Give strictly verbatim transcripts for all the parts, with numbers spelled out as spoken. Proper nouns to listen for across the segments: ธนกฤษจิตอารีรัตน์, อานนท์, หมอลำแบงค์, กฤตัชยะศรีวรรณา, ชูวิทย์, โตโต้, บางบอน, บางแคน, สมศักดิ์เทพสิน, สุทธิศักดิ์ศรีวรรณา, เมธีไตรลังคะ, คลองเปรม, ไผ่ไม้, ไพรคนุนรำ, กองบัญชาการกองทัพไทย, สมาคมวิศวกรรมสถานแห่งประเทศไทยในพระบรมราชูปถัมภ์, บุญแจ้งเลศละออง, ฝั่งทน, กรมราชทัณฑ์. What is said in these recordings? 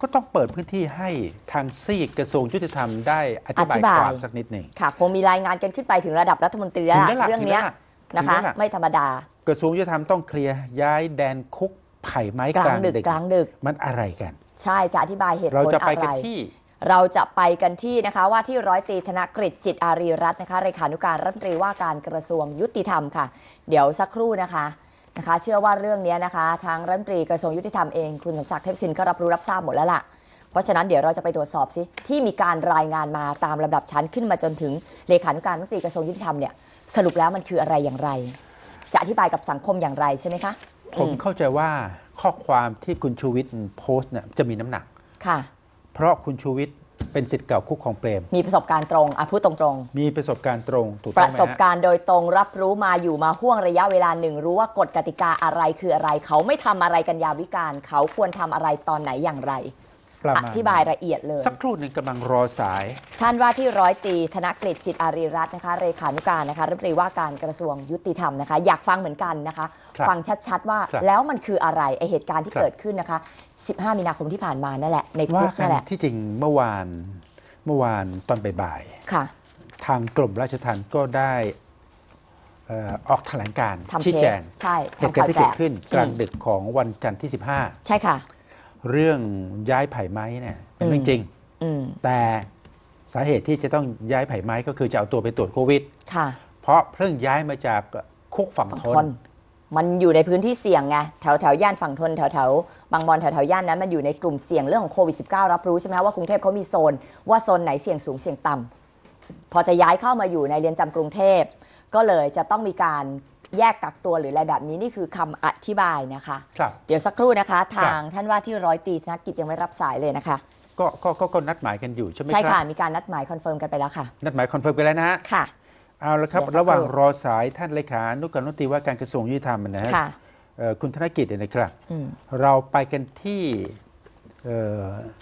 ก็ต้องเปิดพื้นที่ให้ทางซีกกระทรวงยุติธรรมได้อธิบายความสักนิดหนึ่งค่ะคงมีรายงานกันขึ้นไปถึงระดับรัฐมนตรีแล้วเรื่องนี้นะคะไม่ธรรมดากระทรวงยุติธรรมต้องเคลียร์ย้ายแดนคุกไผ่ไม้กลางดึกกลางดึกมันอะไรกันใช่จะอธิบายเหตุผลอะไรเราจะไปกันที่เราจะไปกันที่นะคะว่าที่ร้อยตรีธนกฤษจิตอารีรัตน์นะคะเลขานุการรัฐมนตรีว่าการกระทรวงยุติธรรมค่ะเดี๋ยวสักครู่นะคะนะคะเชื่อว่าเรื่องนี้นะคะทางรัฐมนตรีกระทรวงยุติธรรมเองคุณสมศักดิ์เทพสินก็รับรู้รับทราบหมดแล้วล่ะเพราะฉะนั้นเดี๋ยวเราจะไปตรวจสอบซิที่มีการรายงานมาตามลำดับชั้นขึ้นมาจนถึงเลขานุการรัฐมนตรีกระทรวงยุติธรรมเนี่ยสรุปแล้วมันคืออะไรอย่างไรจะอธิบายกับสังคมอย่างไรใช่ไหมคะผมเข้าใจว่าข้อความที่คุณชูวิทย์โพสต์เนี่ยจะมีน้ำหนักค่ะเพราะคุณชูวิทย์เป็นศิษย์เก่าคุกของเปรมมีประสบการณ์ตรงอ่ะพูดตรงๆมีประสบการณ์ตรงถูกต้องไหมฮะประสบการณ์โดยตรงรับรู้มาอยู่มาห่วงระยะเวลาหนึ่งรู้ว่ากฎกติกาอะไรคืออะไรเขาไม่ทำอะไรกันยามวิกาลเขาควรทำอะไรตอนไหนอย่างไรอธิบายละเอียดเลยสักครู่หนึ่งกำลังรอสายท่านว่าที่ร้อยตรีธนกฤษจิตอารีรัตน์นะคะเลขานุการนะคะรัฐมนตรีว่าการกระทรวงยุติธรรมนะคะอยากฟังเหมือนกันนะคะฟังชัดๆว่าแล้วมันคืออะไรไอเหตุการณ์ที่เกิดขึ้นนะคะสิบห้ามีนาคมที่ผ่านมานั่นแหละในคุกนั่นแหละที่จริงเมื่อวานเมื่อวานตอนบ่ายๆทางกรมราชทัณฑ์ก็ได้ออกแถลงการณ์ชี้แจงเหตุการณ์ที่เกิดขึ้นกลางดึกของวันจันทร์ที่สิบห้าใช่ค่ะเรื่องย้ายไผ่ไม้เนี่ยเป็นเรื่องจริงแต่สาเหตุที่จะต้องย้ายไผ่ไม้ก็คือจะเอาตัวไปตรวจโควิดเพราะเพิ่งย้ายมาจากคุกฝั่งทนมันอยู่ในพื้นที่เสี่ยงไงแถวแถวย่านฝั่งทนแถวแถวบางบอนแถวแถวย่านนั้นมันอยู่ในกลุ่มเสี่ยงเรื่องของโควิด สิบเก้า รับรู้ใช่ไหมว่ากรุงเทพเขามีโซนว่าโซนไหนเสี่ยงสูงเสี่ยงต่ำพอจะย้ายเข้ามาอยู่ในเรือนจำกรุงเทพก็เลยจะต้องมีการแยกกักตัวหรืออะไรแบบนี้นี่คือคำอธิบายนะคะเดี๋ยวสักครู่นะคะทางท่านว่าที่ร้อยตรีธนกฤษยังไม่รับสายเลยนะคะก็ก็ก็นัดหมายกันอยู่ใช่ไหมครับใช่ค่ะมีการนัดหมายคอนเฟิร์มกันไปแล้วค่ะนัดหมายคอนเฟิร์มไปแล้วนะฮะค่ะเอาละครับระหว่างรอสายท่านเลขานุการรัฐมนตรีว่าการกระทรวงยุติธรรมนะฮะคุณธนกฤษเนี่ยนะครับเราไปกันที่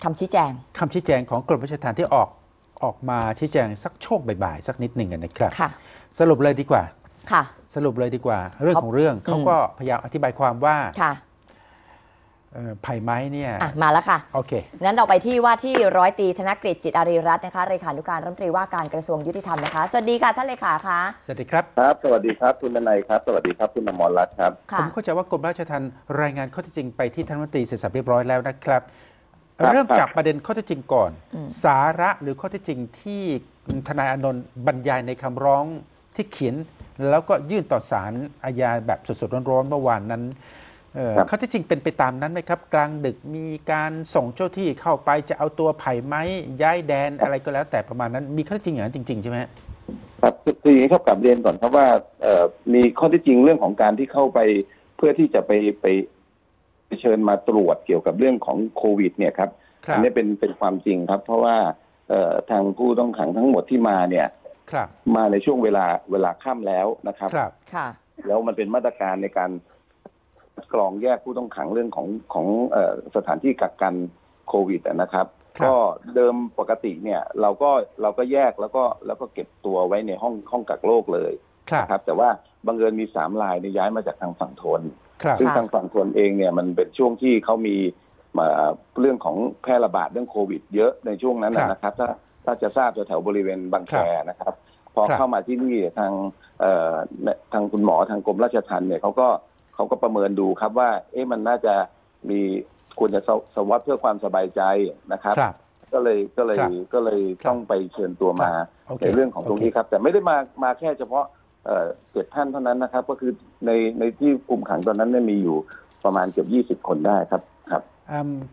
คำชี้แจงคำชี้แจงของกรมราชทัณฑ์ที่ออกออกมาชี้แจงสักช่วงบ่ายๆสักนิดหนึ่งกันนะครับสรุปเลยดีกว่าสรุปเลยดีกว่าเรื่องของเรื่องเขาก็พยายามอธิบายความว่าไผ่ไม้เนี่ยมาแล้วค่ะโอเคงั้นเราไปที่ว่าที่ร้อยตรีธนกฤษจิตอารีรัตน์นะคะเลขานุการรัฐมนตรีว่าการกระทรวงยุติธรรมนะคะสวัสดีค่ะท่านเลขาค่ะสวัสดีครับครับสวัสดีครับคุณนายครับสวัสดีครับคุณอมรรัตน์ครับผมเข้าใจว่ากรมราชทัณฑ์รายงานข้อเท็จจริงไปที่ท่านรัฐมนตรีเสร็จสับเรียบร้อยแล้วนะครับเริ่มจากประเด็นข้อเท็จจริงก่อนสาระหรือข้อเท็จจริงที่ทนายอานนท์บรรยายในคำร้องที่เขียนแล้วก็ยื่นต่อศาลอาญาแบบสดๆร้อนๆเมื่อวานนั้นเขาที่จริงเป็นไปตามนั้นไหมครับกลางดึกมีการส่งเจ้าที่เข้าไปจะเอาตัวไผ่ไม้ย้ายแดนอะไรก็แล้วแต่ประมาณนั้นมีข้อที่จริงอย่างนั้นจริงๆใช่ไหมครับคืออย่างนี้ครับกลับเรียนก่อนครับว่ามีข้อที่จริงเรื่องของการที่เข้าไปเพื่อที่จะไปไปเชิญมาตรวจเกี่ยวกับเรื่องของโควิดเนี่ยครับอันนี้เป็นเป็นความจริงครับเพราะว่าทางผู้ต้องขังทั้งหมดที่มาเนี่ยมาในช่วงเวลาเวลาค่ำแล้วนะครับแล้วมันเป็นมาตรการในการกรองแยกผู้ต้องขังเรื่องของของสถานที่กักกันโควิดนะครับก็เดิมปกติเนี่ยเราก็เราก็แยกแล้วก็แล้วก็เก็บตัวไว้ในห้องห้องกักโรคเลยครับแต่ว่าบังเอิญมีสามรายย้ายมาจากทางฝั่งทนซึ่งทางฝั่งทนเองเนี่ยมันเป็นช่วงที่เขามีเรื่องของแพร่ระบาดเรื่องโควิดเยอะในช่วงนั้นนะครับถ้าถ้าจะทราบแถวบริเวณบางแคนะครับพอเข้ามาที่นี่ทางทางคุณหมอทางกรมราชทัณฑ์เนี่ยเขาก็เขาก็ประเมินดูครับว่าเอ๊ะมันน่าจะมีควรจะสวอปเพื่อความสบายใจนะครับก็เลยก็เลยก็เลยต้องไปเชิญตัวมาในเรื่องของตรงนี้ครับแต่ไม่ได้มามาแค่เฉพาะเจ็ดท่านเท่านั้นนะครับก็คือในในที่คุมขังตอนนั้นมีอยู่ประมาณเกือบยี่สิบคนได้ครับครับ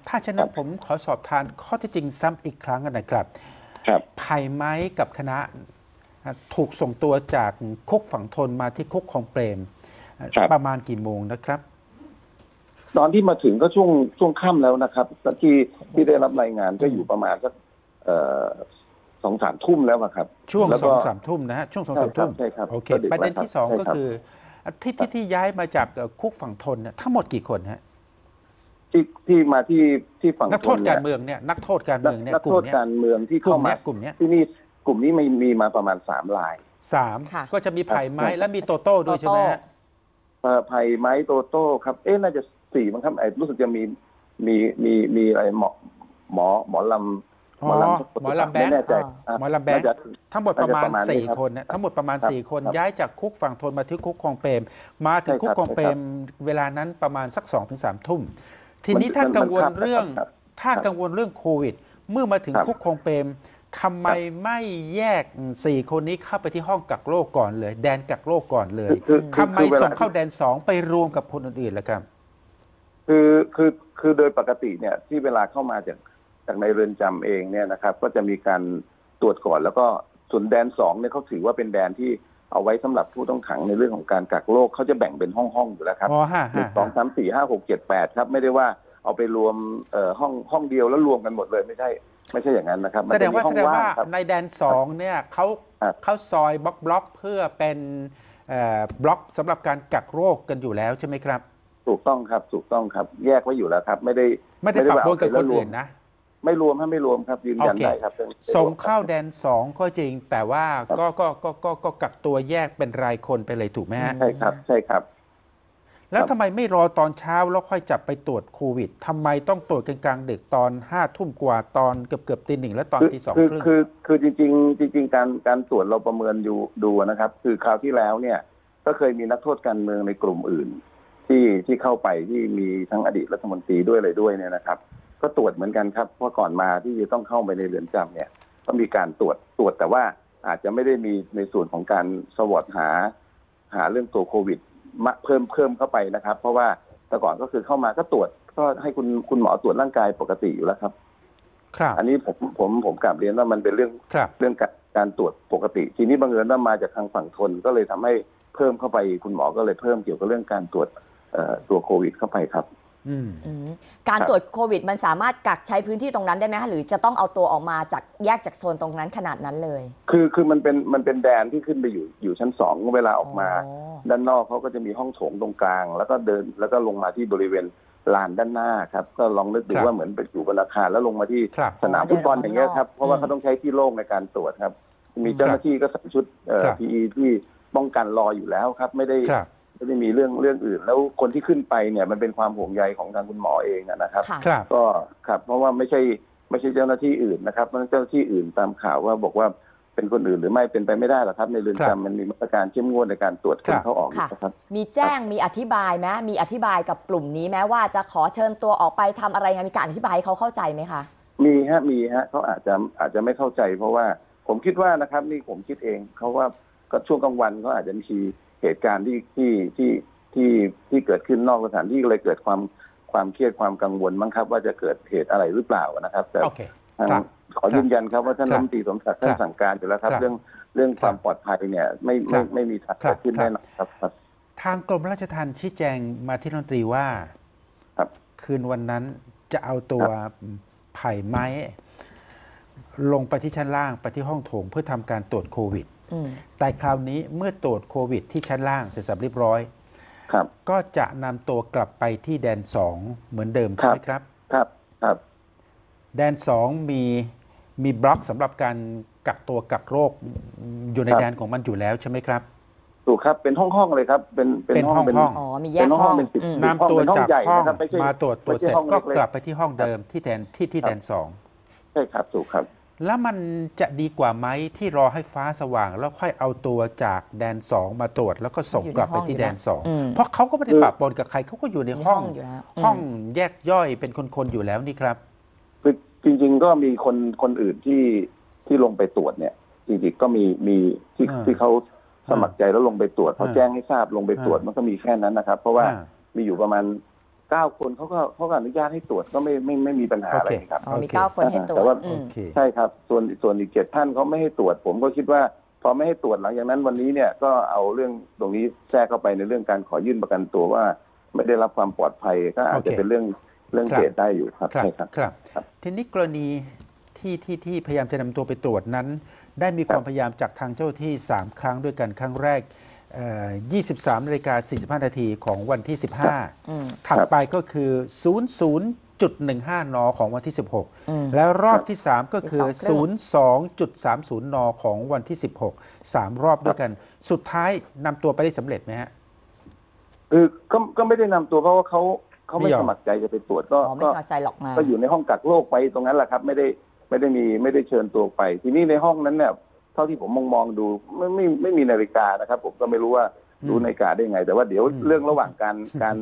ถ้าเช่นนั้นผมขอสอบทานข้อที่จริงซ้ำอีกครั้งกันนะครับไผ่ไม้กับคณะถูกส่งตัวจากคุกฝั่งทนมาที่คุกของเปรมประมาณกี่โมงนะครับตอนที่มาถึงก็ช่วงช่วงค่ำแล้วนะครับที่ที่ได้รับรายงานก็อยู่ประมาณสักสองสามทุ่มแล้วครับช่วงสองสามทุ่มนะฮะช่วงสองสามทุ่มใช่ครับโอเคประเด็นที่สองก็คือที่ที่ที่ย้ายมาจากคุกฝั่งทนทั้งหมดกี่คนฮะที่ที่มาที่ที่ฝั่งนักโทษการเมืองเนี่ยนักโทษการเมืองเนี่ยนักโทษการเมืองที่เข้ามากลุ่มนี้ที่นี่กลุ่มนี้มีมีมาประมาณสามรายสามก็จะมีไผ่ไม้และมีโตโต้ด้วยใช่ไหมไผ่ไม้โตโต้ครับเอ๊ะน่าจะสี่มั้งครับไอ้รู้สึกจะมีมีมีมีอะไรหมอ หมอหมอลำหมอลำหมอลำแบงค์หมอลำแบงค์ทั้งหมดประมาณสี่คนนะทั้งหมดประมาณสี่คนย้ายจากคุกฝั่งทนมาที่คุกคลองเปรมมาถึงคุกคลองเปรมเวลานั้นประมาณสักสองถึงสามทุ่มทีนี้ถ้ากังวลเรื่องถ้ากังวลเรื่องโควิดเมื่อมาถึงคุกคลองเปรมทำไมไม่แยกสี่คนนี้เข้าไปที่ห้องกักโรคก่อนเลยแดนกักโรคก่อนเลยทำไมส่งเข้าแดนสองไปรวมกับคนอื่นๆล่ะครับคือคือคือโดยปกติเนี่ยที่เวลาเข้ามาจากจากในเรือนจำเองเนี่ยนะครับก็จะมีการตรวจก่อนแล้วก็ส่วนแดนสองเนี่ยเขาถือว่าเป็นแดนที่เอาไว้สำหรับผู้ต้องขังในเรื่องของการกักโรคเขาจะแบ่งเป็นห้องๆอยู่แล้วครับหนึ่งสองสามสี่ห้าหกเจ็ดแปดครับไม่ได้ว่าเอาไปรวมห้องห้องเดียวแล้วรวมกันหมดเลยไม่ใช่ไม่ใช่อย่างนั้นนะครับแสดงว่าแสดงว่าในแดนสองเนี่ยเขาเขาซอยบล็อกบล็อกเพื่อเป็นบล็อกสำหรับการกักโรคกันอยู่แล้วใช่ไหมครับถูกต้องครับถูกต้องครับแยกไว้อยู่แล้วครับไม่ได้ไม่ได้ปะปนกับคนอื่นนะไม่รวมถ้าไม่รวมครับยืนยันได้ครับส่งเข้าแดนสองก็จริงแต่ว่าก็ก็ก็ก็ก็กักตัวแยกเป็นรายคนไปเลยถูกไหมฮะใช่ครับใช่ครับแล้วทำไมไม่รอตอนเช้าแล้วค่อยจับไปตรวจโควิดทำไมต้องตรวจกลางดึกตอนห้าทุ่มกว่าตอนเกือบเกือบตีหนึ่งและตอนตีสองครึ่งคือคือจริงจริงการการตรวจเราประเมินอยู่ดูนะครับคือคราวที่แล้วเนี่ยก็เคยมีนักโทษการเมืองในกลุ่มอื่นที่ที่เข้าไปที่มีทั้งอดีตรัฐมนตรีด้วยอะไรด้วยเนี่ยนะครับก็ตรวจเหมือนกันครับเพราะก่อนมาที่จะต้องเข้าไปในเรือนจำเนี่ยก็มีการตรวจตรวจแต่ว่าอาจจะไม่ได้มีในส่วนของการสวอตหาหาเรื่องตัวโควิดมาเพิ่มเพิ่มเข้าไปนะครับเพราะว่าแต่ก่อนก็คือเข้ามาก็ตรวจก็ให้คุณคุณหมอตรวจร่างกายปกติอยู่แล้วครับครับอันนี้ผมผมผมกลับเรียนว่ามันเป็นเรื่องเรื่องการตรวจปกติทีนี้บังเอิญว่ามาจากทางฝั่งทนก็เลยทำให้เพิ่มเข้าไปคุณหมอก็เลยเพิ่มเกี่ยวกับเรื่องการตรวจตัวโควิดเข้าไปครับการตรวจโควิดมันสามารถกักใช้พื้นที่ตรงนั้นได้ไหมคะหรือจะต้องเอาตัวออกมาจากแยกจากโซนตรงนั้นขนาดนั้นเลยคือคือมันเป็นมันเป็นแดนที่ขึ้นไปอยู่อยู่ชั้นสองเวลาออกมาด้านนอกเขาก็จะมีห้องโถงตรงกลางแล้วก็เดินแล้วก็ลงมาที่บริเวณลานด้านหน้าครับก็ลองนึกดูว่าเหมือนไปอยู่บนอาคารแล้วลงมาที่สนามฟุตบอลอย่างเงี้ยครับเพราะว่าเขาต้องใช้ที่โล่งในการตรวจครับมีเจ้าหน้าที่ก็ใส่ชุดพีอีที่ป้องกันรออยู่แล้วครับไม่ได้ไม่ได้มีเรื่องเรื่องอื่นแล้วคนที่ขึ้นไปเนี่ยมันเป็นความห่วงใยของทางคุณหมอเองนะครับก็ครับเพราะว่าไม่ใช่ไม่ใช่เจ้าหน้าที่อื่นนะครับเพราะเจ้าหน้าที่อื่นตามข่าวว่าบอกว่าเป็นคนอื่นหรือไม่เป็นไปไม่ได้หรอกครับในเรือนจำมันมีมาตรการเข้มงวดในการตรวจคนเข้าออกนะครับมีแจ้งมีอธิบายไหมมีอธิบายกับกลุ่มนี้ไหมว่าจะขอเชิญตัวออกไปทำอะไรมีการอธิบายเขาเข้าใจไหมคะมีฮะมีฮะเขาอาจจะอาจจะไม่เข้าใจเพราะว่าผมคิดว่านะครับนี่ผมคิดเองเขาว่าก็ช่วงกลางวันก็อาจจะมีเหตุการณ์ที่ที่ที่ที่ที่เกิดขึ้นนอกสถานที่เลยเกิดความความเครียดความกังวลมั้งครับว่าจะเกิดเหตุอะไรหรือเปล่านะครับแต่ขอยืนยันครับว่าท่านรัฐมนตรีสมศักดิ์ท่านสั่งการอยู่แล้วครับเรื่องเรื่องความปลอดภัยเนี่ยไม่ไม่ไม่มีเกิดขึ้นแน่นอนครับทางกรมราชทัณฑ์ชี้แจงมาที่รัฐมนตรีว่าครับคืนวันนั้นจะเอาตัวไผ่ไม้ลงไปที่ชั้นล่างไปที่ห้องโถงเพื่อทำการตรวจโควิดแต่คราวนี้เมื่อตรวจโควิดที่ชั้นล่างเสร็จสับเรียบร้อยครับก็จะนำตัวกลับไปที่แดนสองเหมือนเดิมใช่ไหมครับครับครับแดนสองมีมีบล็อกสำหรับการกักตัวกักโรคอยู่ในแดนของมันอยู่แล้วใช่ไหมครับถูกครับเป็นห้องห้องเลยครับเป็นเป็นห้องห้องอ๋อมีแยกห้องนำตัวจากห้องมาตรวจตรวจเสร็จก็กลับไปที่ห้องเดิมที่แดนที่ที่แดนสองใช่ครับถูกครับแล้วมันจะดีกว่าไหมที่รอให้ฟ้าสว่างแล้วค่อยเอาตัวจากแดนสองมาตรวจแล้วก็ส่งกลับไปที่แดนสองเพราะเขาก็ไม่ได้ปะปนกับใครเขาก็อยู่ในห้องห้องแยกย่อยเป็นคนๆอยู่แล้วนี่ครับคือจริงๆก็มีคนคนอื่นที่ที่ลงไปตรวจเนี่ยจริงๆก็มีมีที่ที่เขาสมัครใจแล้วลงไปตรวจเขาแจ้งให้ทราบลงไปตรวจมันก็มีแค่นั้นนะครับเพราะว่ามีอยู่ประมาณเก้าคนเขาก็เขาก็อนุญาตให้ตรวจก็ไม่ไม่ไม่มีปัญหาอะไรครับมีเก้าคนให้ตรวจแต่ว่าใช่ครับส่วนส่วนอีกเจ็ดท่านเขาไม่ให้ตรวจผมก็คิดว่าพอไม่ให้ตรวจหลังจากนั้นวันนี้เนี่ยก็เอาเรื่องตรงนี้แทรกเข้าไปในเรื่องการขอยื่นประกันตัวว่าไม่ได้รับความปลอดภัยก็อาจจะเป็นเรื่องเรื่องเหตุได้อยู่ครับใช่ครับทีนี้กรณีที่ที่ที่พยายามจะนำตัวไปตรวจนั้นได้มีความพยายามจากทางเจ้าที่สามครั้งด้วยกันครั้งแรกยี่สิบสามนาฬิกาสี่สิบห้านาทีของวันที่สิบห้าถัดไปก็คือ ศูนย์ ศูนย์ จุด หนึ่งห้า นของวันที่ สิบหกแล้วรอบที่สามก็คือ ศูนย์ สอง จุด สามศูนย์ นของวันที่สิบหก สามรอบด้วยกันสุดท้ายนำตัวไปได้สำเร็จไหมฮะคือก็ไม่ได้นำตัวเพราะว่าเขา เขาไม่สมัครใจจะไปตรวจก็ไม่สมัครใจหรอกนะก็อยู่ในห้องกักโรคไปตรงนั้นแหละครับไม่ได้ไม่ได้มีไม่ได้เชิญตัวไปทีนี้ในห้องนั้นเนี่ยเท่าที่ผมมองมองดูไม่ไม่ไม่มีนาฬิกานะครับผมก็ไม่รู้ว่ารู้นาฬิกาได้ยังไงแต่ว่าเดี๋ยวเรื่องระหว่างการการ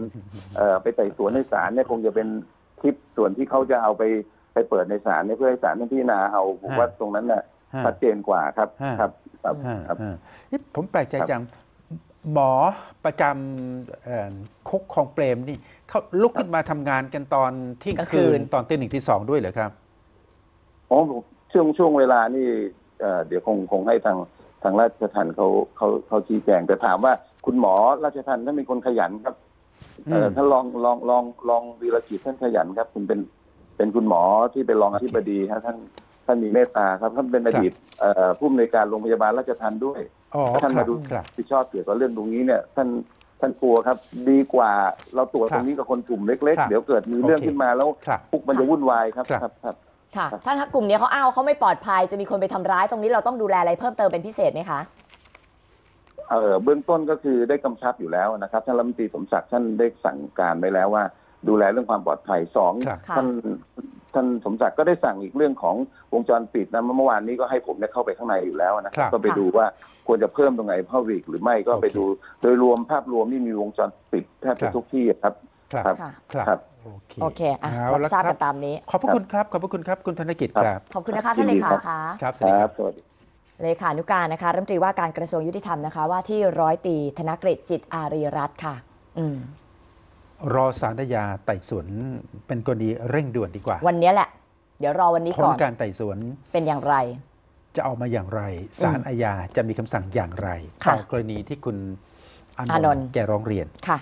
ไปไต่สวนในศาลเนี่ยคงจะเป็นคลิปส่วนที่เขาจะเอาไปไปเปิดในศาลเนี่ยเพื่อให้ศาลพิจารณาเอาผมว่าตรงนั้นน่ะชัดเจนกว่าครับครับครับผมแปลกใจจังหมอประจำคุกคลองเปรมนี่เขาลุกขึ้นมาทำงานกันตอนเที่ยงคืนตอนตีหนึ่งตีสองด้วยเหรอครับอ๋อช่วงช่วงเวลานี่เดี๋ยวคงคงให้ทางทางราชทัณฑ์เขาเขาเขาชี้แจงแต่ถามว่าคุณหมอราชทัณฑ์ท่านเป็นคนขยันครับท่านลองลองลองลองวีรกิจท่านขยันครับคุณเป็นเป็นคุณหมอที่เป็นรองอธิบดีครับท่านท่านมีเมตตาครับท่านเป็นอดีตผู้อำนวยการโรงพยาบาลราชทัณฑ์ด้วยท่านมาดูผิดชอบเกี่ยวกับเรื่องตรงนี้เนี่ยท่านท่านกลัวครับดีกว่าเราตรวจตรงนี้กับคนกลุ่มเล็กๆเดี๋ยวเกิดมีเรื่องขึ้นมาแล้วพวกมันจะวุ่นวายครับครับค่ะถ้ากลุ่มนี้เขาอ้าวเขาไม่ปลอดภัยจะมีคนไปทำร้ายตรงนี้เราต้องดูแลอะไรเพิ่มเติมเป็นพิเศษไหมคะเออเบื้องต้นก็คือได้กำชับอยู่แล้วนะครับท่านรัฐมนตรีสมศักดิ์ท่านได้สั่งการไว้แล้วว่าดูแลเรื่องความปลอดภัยสองท่านท่านสมศักดิ์ก็ได้สั่งอีกเรื่องของวงจรปิดนะเมื่อวานนี้ก็ให้ผมได้เข้าไปข้างในอยู่แล้วนะครับก็ไปดูว่าควรจะเพิ่มตรงไหนเพิ่มอีกหรือไม่ก็ไปดูโดยรวมภาพรวมนี่มีวงจรปิดแทบจะทุกที่ครับครับครับโอเคอ่ะทราบกันตามนี้ขอบพระคุณครับขอบพระคุณครับคุณธนกิจครับขอบคุณนะคะท่านเลขาค่ะครับสวัสดีเลขานุการนะคะรัฐมนตรีว่าการกระทรวงยุติธรรมนะคะว่าที่ร้อยตรีธนกฤษจิตอารีรัตน์ค่ะอืมรอศาลฎีกาไต่สวนเป็นกรณีเร่งด่วนดีกว่าวันนี้แหละเดี๋ยวรอวันนี้ก่อนการไต่สวนเป็นอย่างไรจะออกมาอย่างไรศาลอาญาจะมีคำสั่งอย่างไรต่อกรณีที่คุณอานนท์แกร้องเรียนค่ะ